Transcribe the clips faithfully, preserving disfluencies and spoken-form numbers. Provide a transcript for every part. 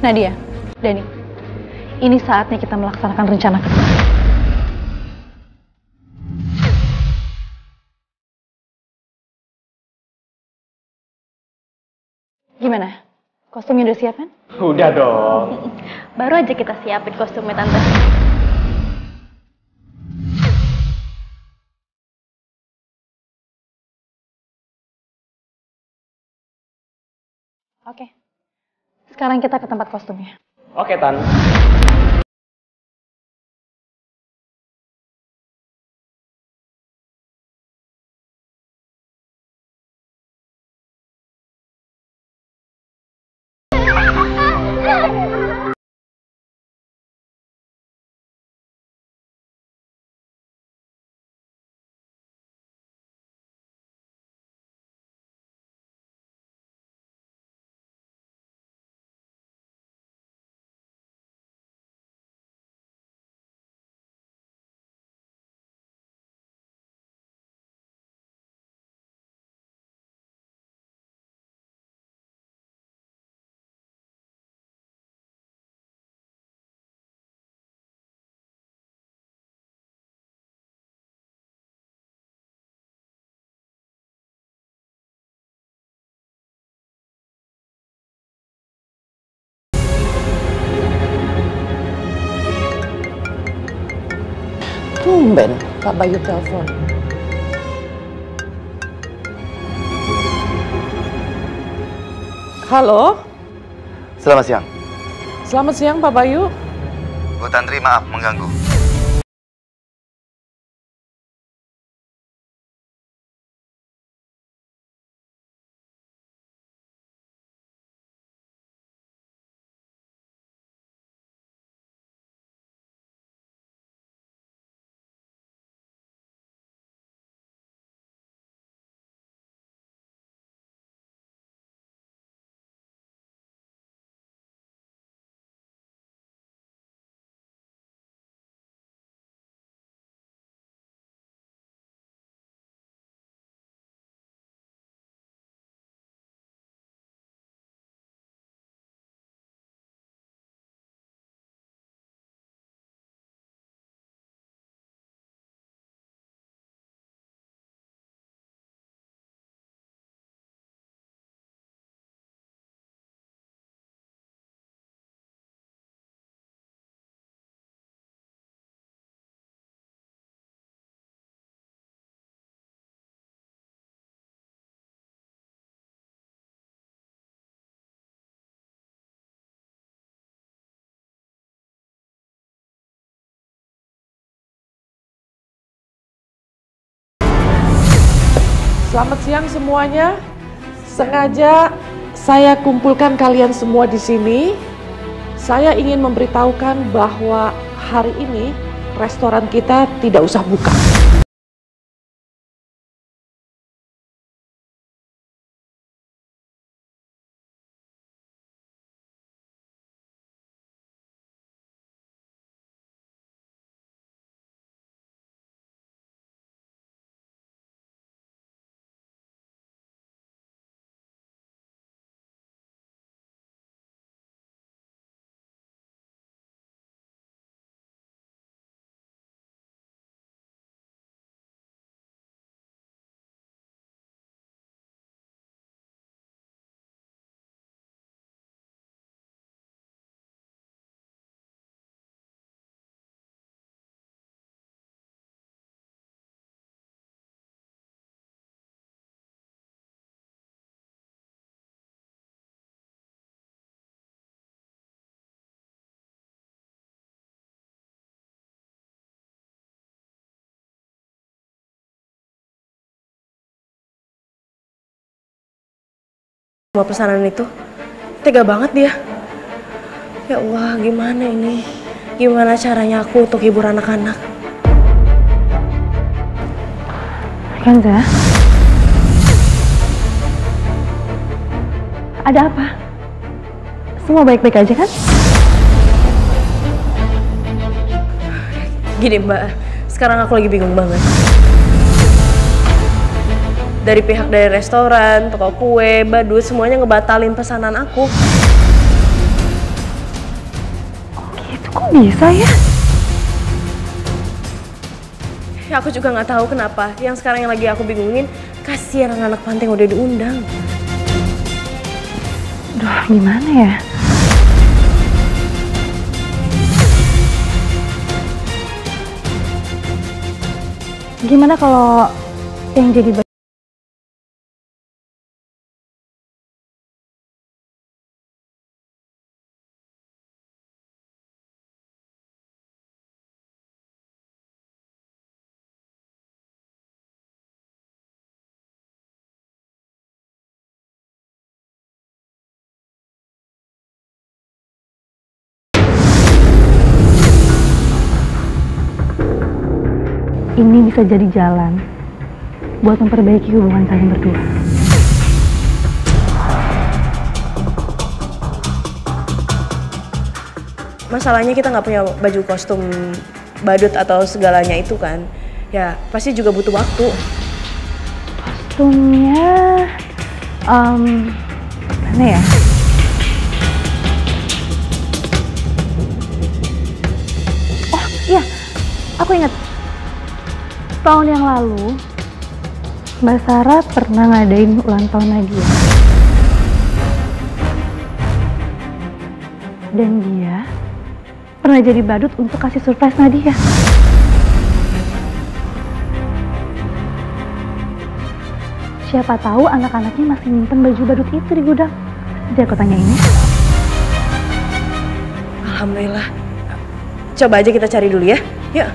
Nadia, Dani, ini saatnya kita melaksanakan rencana kita. Gimana? Kostumnya udah siap kan? Udah dong. Baru aja kita siapin kostumnya, Tante. Oke. Sekarang kita ke tempat kostumnya. Oke, Tan. Tumben, Pak Bayu telepon. Halo? Selamat siang. Selamat siang, Pak Bayu. Bu Tantri, maaf mengganggu. Selamat siang semuanya. Sengaja saya kumpulkan kalian semua di sini. Saya ingin memberitahukan bahwa hari ini restoran kita tidak usah buka. Semua pesanan itu tega banget dia. Ya Allah, gimana ini? Gimana caranya aku untuk hibur anak-anak? Kenza, ada apa? Semua baik-baik aja kan? Gini Mbak, sekarang aku lagi bingung banget. Dari pihak dari restoran, toko kue, badut, semuanya ngebatalin pesanan aku. kok bisa ya? Ya aku juga nggak tahu kenapa. Yang sekarang yang lagi aku bingungin, kasihan anak-anak pantai yang udah diundang. Duh, gimana ya? Gimana kalau yang jadi ini bisa jadi jalan buat memperbaiki hubungan kalian berdua. Masalahnya kita nggak punya baju kostum badut atau segalanya itu kan. Ya pasti juga butuh waktu. Kostumnya... Um, mana ya? Oh iya, aku ingat. Tahun yang lalu, Mbak Sarah pernah ngadain ulang tahun Nadia. Dan dia pernah jadi badut untuk kasih surprise Nadia. Siapa tahu anak-anaknya masih nyimpen baju badut itu di gudang. Jadi aku tanya ini. Alhamdulillah. Coba aja kita cari dulu ya. Yuk.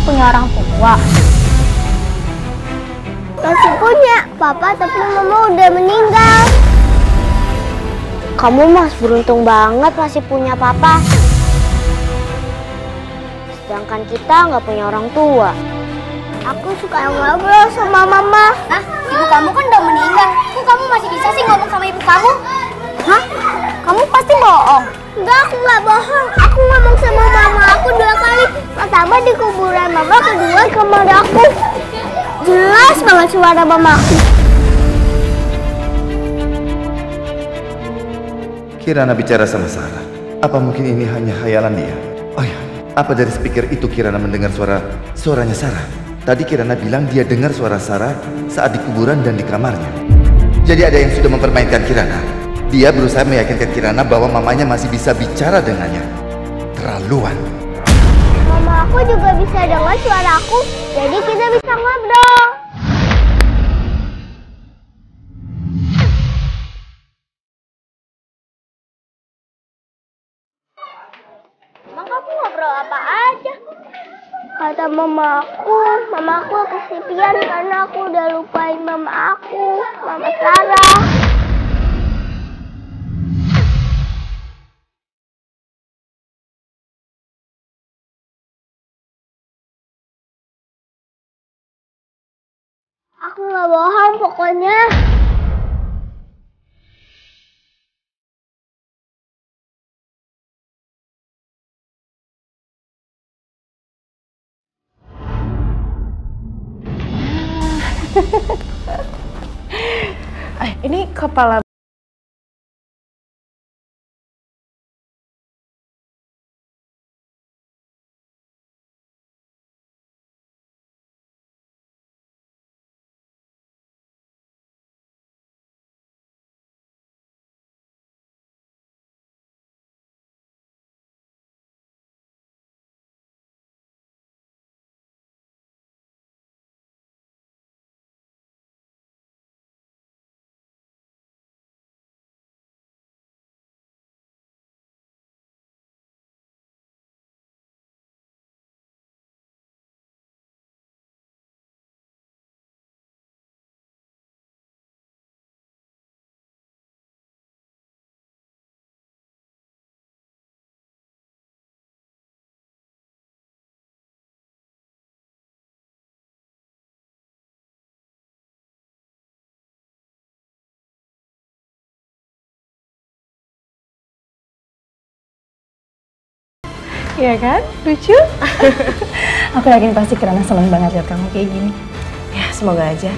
Punya orang tua masih punya papa, tapi mama udah meninggal. Kamu Mas beruntung banget masih punya papa, sedangkan kita nggak punya orang tua. Aku suka ngobrol sama mama. Hah? Ibu kamu kan udah meninggal, kok kamu masih bisa sih ngomong sama ibu kamu? Hah? Kamu pasti bohong. Enggak, aku nggak bohong. Aku ngomong sama mama aku dua kali. Pertama di kuburan mama, kedua di kamar aku. Jelas banget suara mama aku. Kirana bicara sama Sarah. Apa mungkin ini hanya khayalan dia? Oh ya, apa dari speaker itu Kirana mendengar suara suaranya Sarah? Tadi Kirana bilang dia dengar suara Sarah saat di kuburan dan di kamarnya. Jadi ada yang sudah mempermainkan Kirana. Dia berusaha meyakinkan Kirana bahwa mamanya masih bisa bicara dengannya. Terlaluan. Mama aku juga bisa dengar suara aku, jadi kita bisa ngobrol. Emang kamu ngobrol apa aja? Kata mama aku, mama aku kesepian karena aku udah lupain mama aku, Mama Sarah. Aku nggak bohong pokoknya. Ini kepala ya kan? Lucu? Aku yakin pasti Kirana senang banget lihat kamu kayak gini. Ya, semoga aja.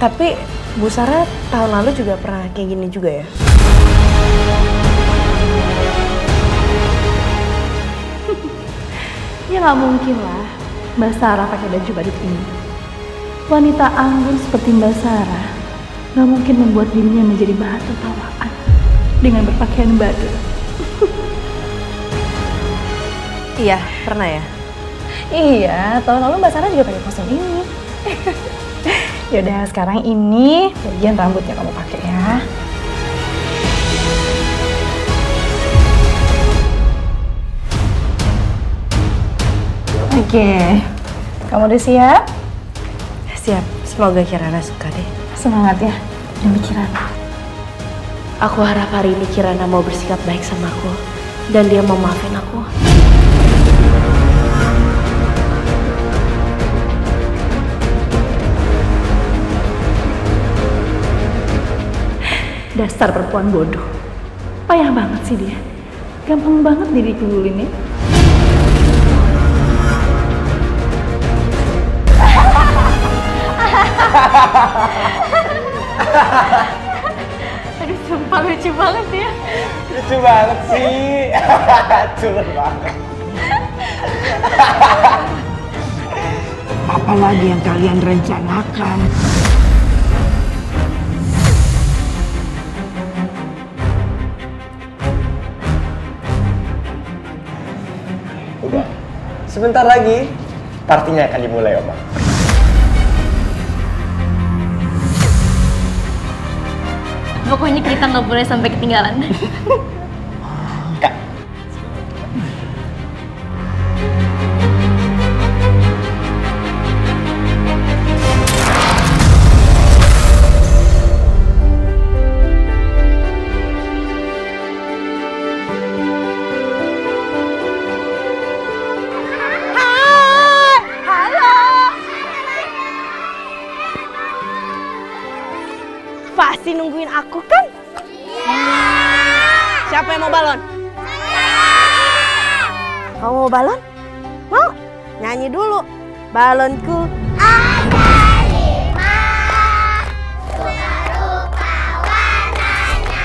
Tapi Bu Sarah tahun lalu juga pernah kayak gini juga ya? Ya nggak mungkin lah Mbak Sarah pakai baju badut ini. Wanita anggun seperti Mbak Sarah nggak mungkin membuat dirinya menjadi bahan tertawaan dengan berpakaian badut. Iya, pernah ya? Iya, tahun lalu Mbak Sarah juga pakai kostum ini. Yaudah, sekarang ini bagian rambutnya kamu pakai ya. Oke, kamu udah siap? Siap, semoga Kirana suka deh. Semangat ya, demi Kirana. Aku harap hari ini Kirana mau bersikap baik sama aku. Dan dia mau maafin aku. Dasar perempuan bodoh. Payah banget sih dia. Gampang banget didikubulinnya. Aduh, sumpah lucu banget ya. Lucu banget sih. Curut banget. Apalagi yang kalian rencanakan? Udah, sebentar lagi partinya akan dimulai, Oma. Pokoknya kita nggak boleh sampai ketinggalan. Kak. Pasti nungguin aku kan? Iya. Siapa yang mau balon? Iya. Kamu mau balon? Mau? Nyanyi dulu. Balonku ada lima, rupa-rupa warnanya.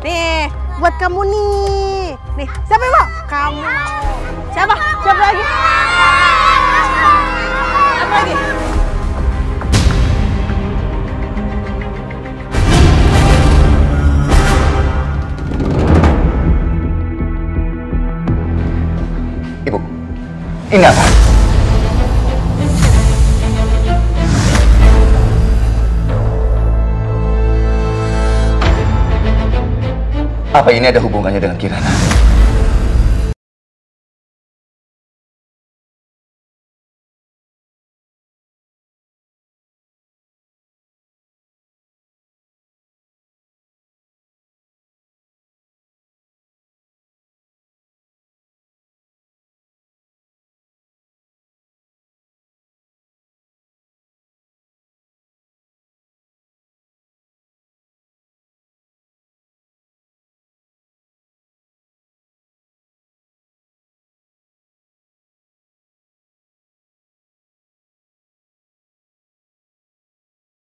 Nih, buat kamu nih. Nih, siapa yang mau? Kamu. Siapa? Siapa lagi? Siapa lagi? Ini apa? Apa ini ada hubungannya dengan Kirana?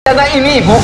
Karena ini, Ibu.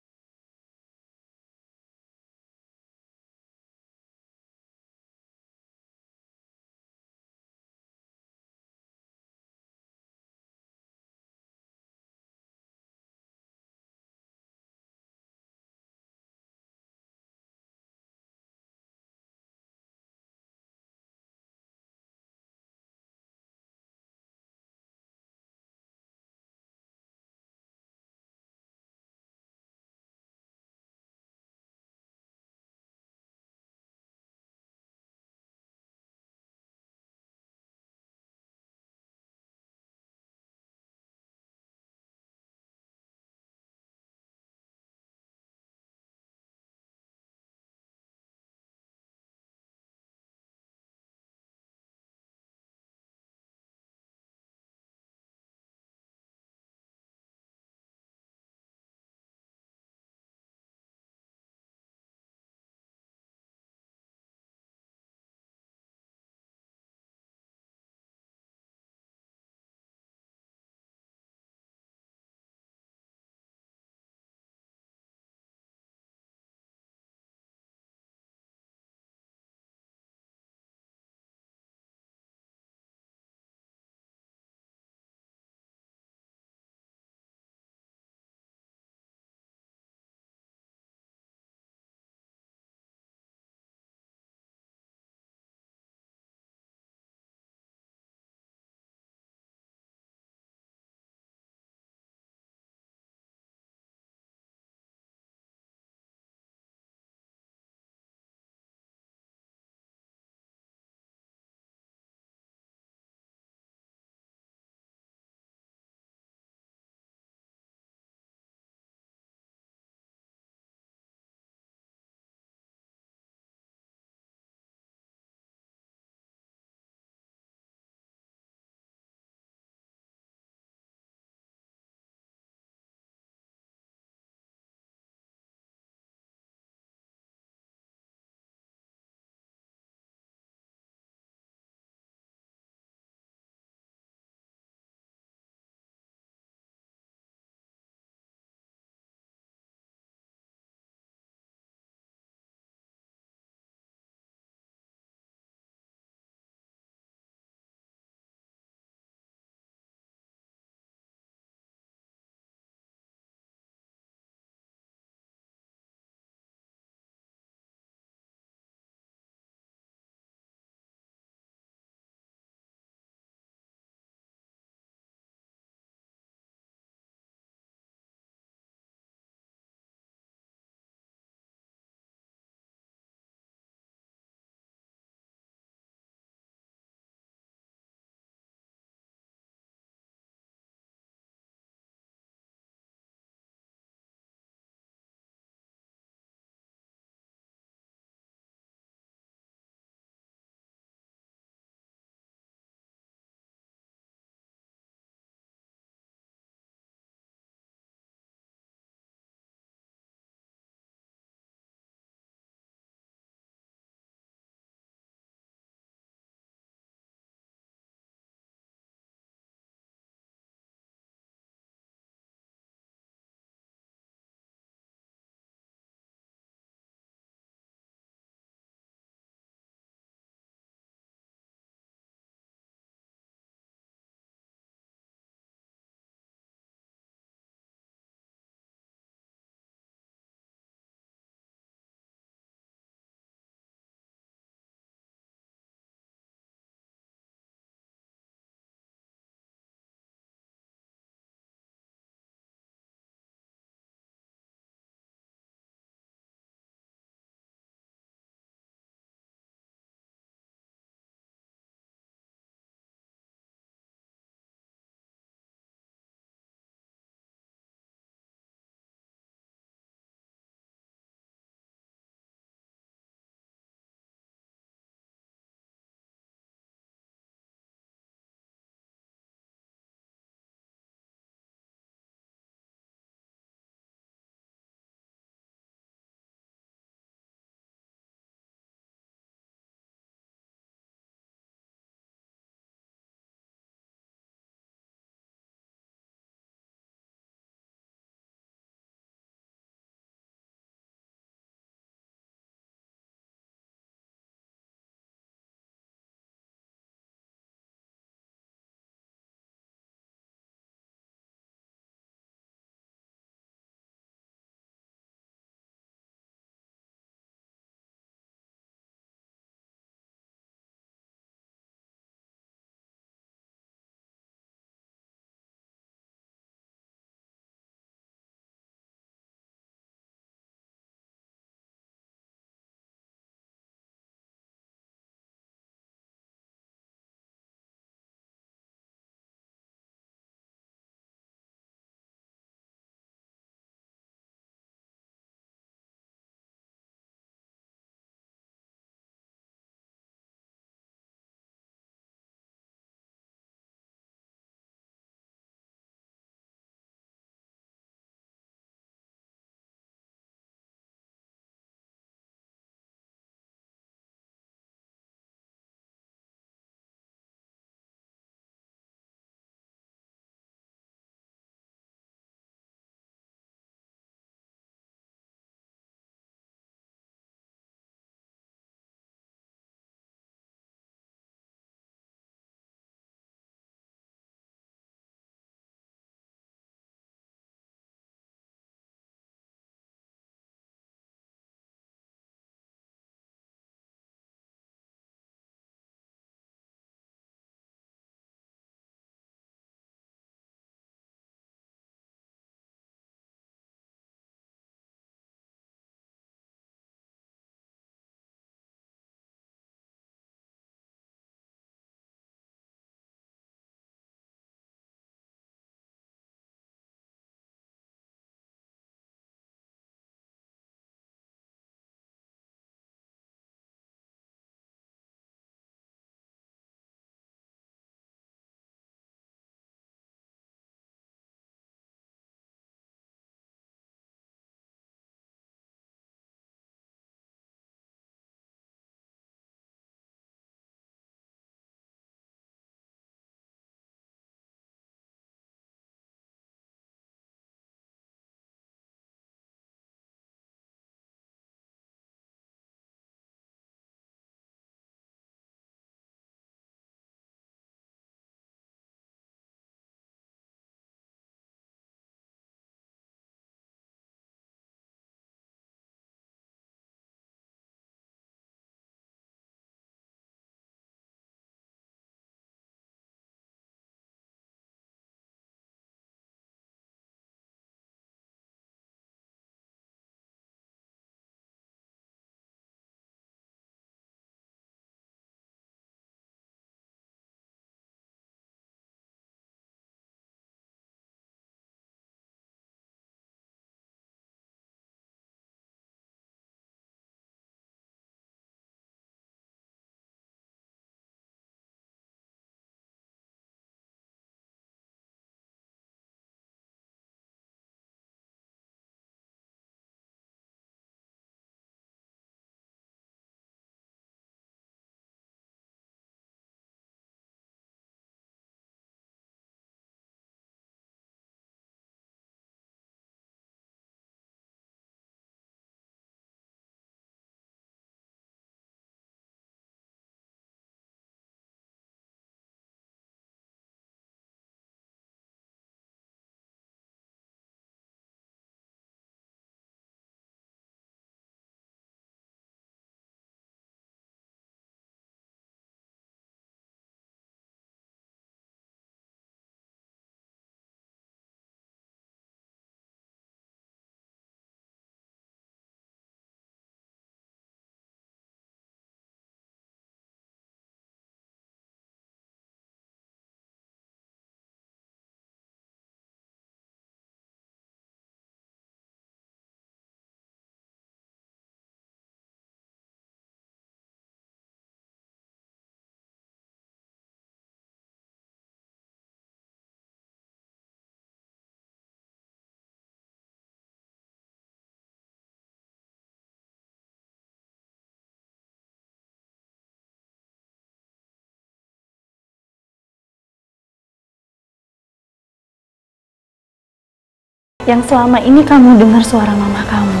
yang selama ini kamu dengar suara mama kamu,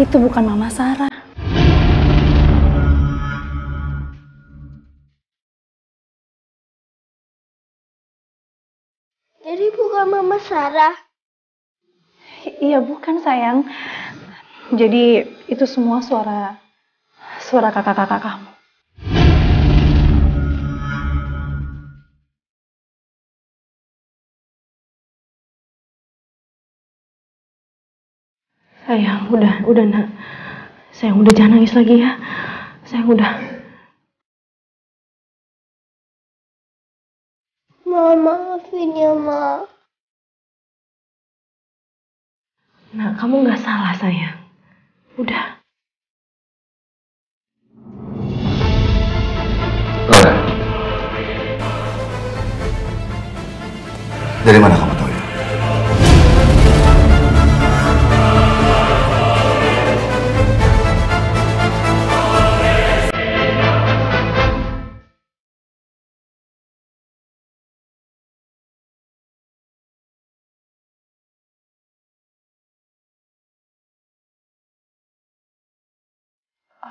itu bukan Mama Sarah. Jadi bukan Mama Sarah? Iya, bukan sayang. Jadi itu semua suara suara kakak-kakak kamu. Sayang, udah, udah nak. Sayang, udah jangan nangis lagi ya. Sayang, udah. Mama, maafin ya, Ma. Nah, kamu nggak salah, sayang. Udah. Laura. Dari mana kamu tahu ya?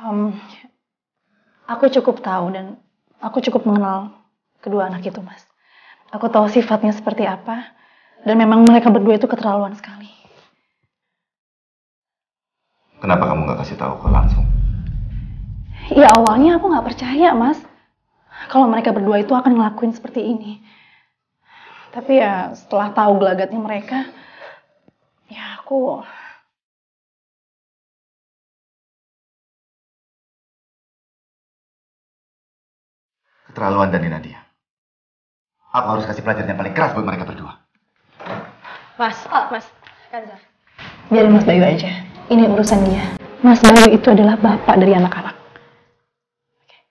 Um, aku cukup tahu dan aku cukup mengenal kedua anak itu, Mas. Aku tahu sifatnya seperti apa dan memang mereka berdua itu keterlaluan sekali. Kenapa kamu nggak kasih tahu aku langsung? Ya awalnya aku nggak percaya, Mas, kalau mereka berdua itu akan ngelakuin seperti ini. Tapi ya setelah tahu gelagatnya mereka, ya aku. Keterlaluan Dani, Nadia. Aku harus kasih pelajaran yang paling keras buat mereka berdua. Mas, Mas, Kenza. Biarin Mas Bayu aja. Ini urusan dia. Mas Bayu itu adalah bapak dari anak-anak. Oke.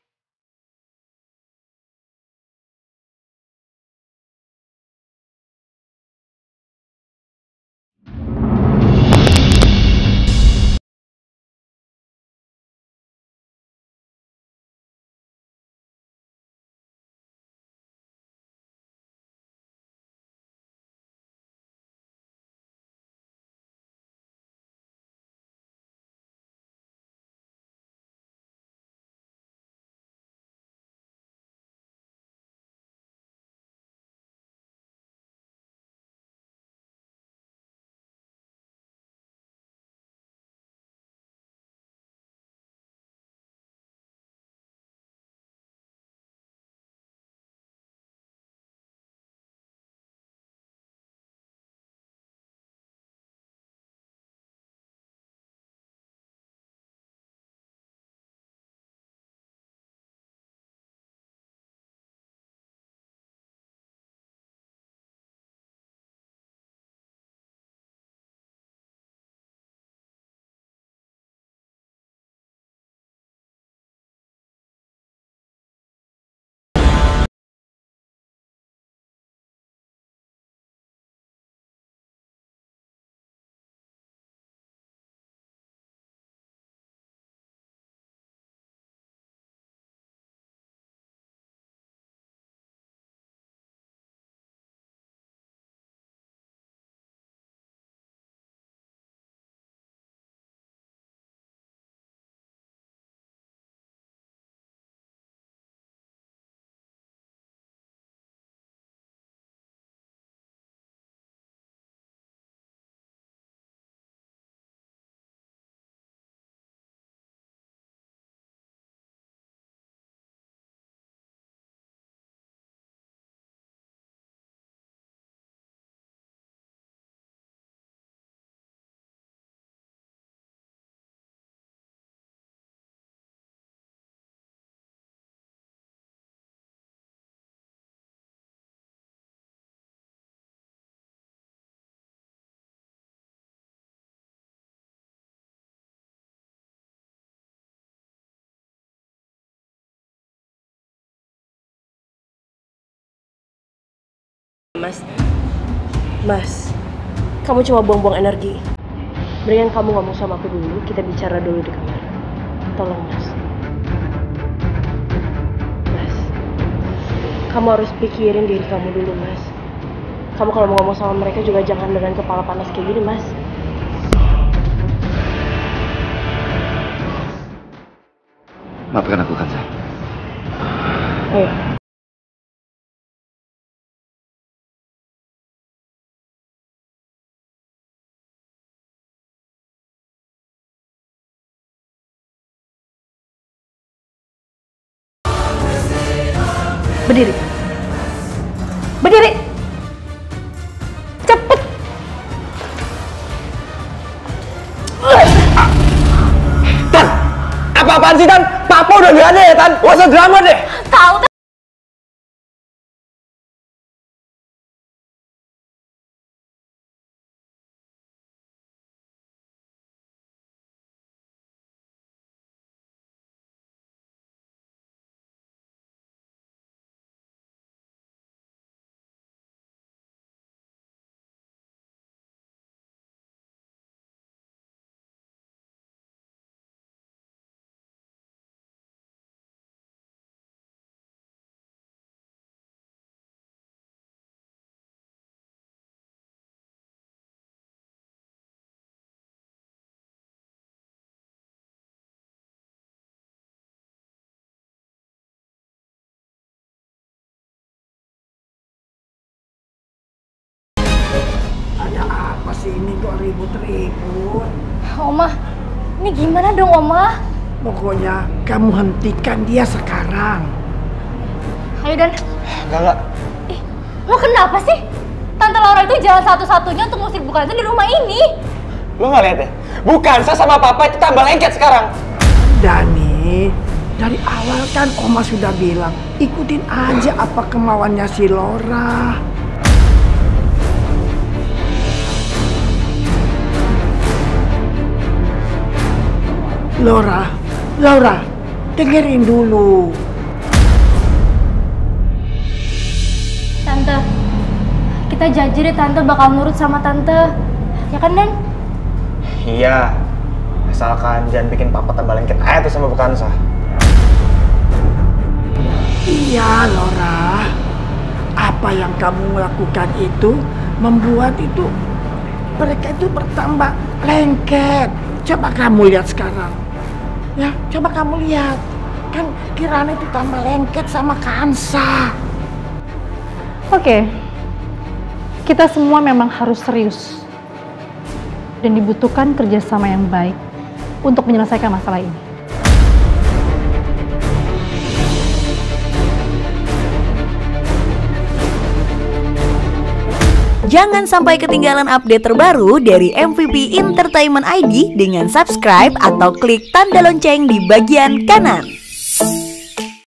Mas, Mas, kamu cuma buang-buang energi. Mendingan kamu ngomong sama aku dulu, kita bicara dulu di kamar. Tolong, Mas. Mas, kamu harus pikirin diri kamu dulu, Mas. Kamu kalau mau ngomong sama mereka juga jangan dengan kepala panas kayak gini, Mas. Maafkan aku, Kenza. Ayo. Berdiri. Berdiri. Cepet. Tan, apa-apaan sih, Tan? Papa udah gak ada ya, Tan? Gak usah drama deh. Tahu. Ini kok ribut-ribut. Oma, ini gimana dong, Oma? Pokoknya kamu hentikan dia sekarang. Ayo, Dan. Enggak, enggak. Eh, lo kenapa sih? Tante Laura itu jalan satu-satunya untuk ngusir Bu Kansa di rumah ini. Lo nggak lihat ya? Bu Kansa sama Papa itu tambah lengket sekarang. Dani, dari awal kan Oma sudah bilang, ikutin aja apa kemauannya si Laura. Laura, Laura, dengerin dulu. Tante, kita janji deh Tante bakal nurut sama Tante. Ya kan, Dan? Iya, asalkan jangan bikin Papa tambah lengket aja tuh sama Bu Kansa. Iya, Laura. Apa yang kamu lakukan itu membuat itu mereka itu bertambah lengket. Coba kamu lihat sekarang. Ya, coba kamu lihat. Kan Kirana itu tambah lengket sama Kansa. Oke. Okay. Kita semua memang harus serius. Dan dibutuhkan kerjasama yang baik untuk menyelesaikan masalah ini. Jangan sampai ketinggalan update terbaru dari M V P Entertainment I D dengan subscribe atau klik tanda lonceng di bagian kanan.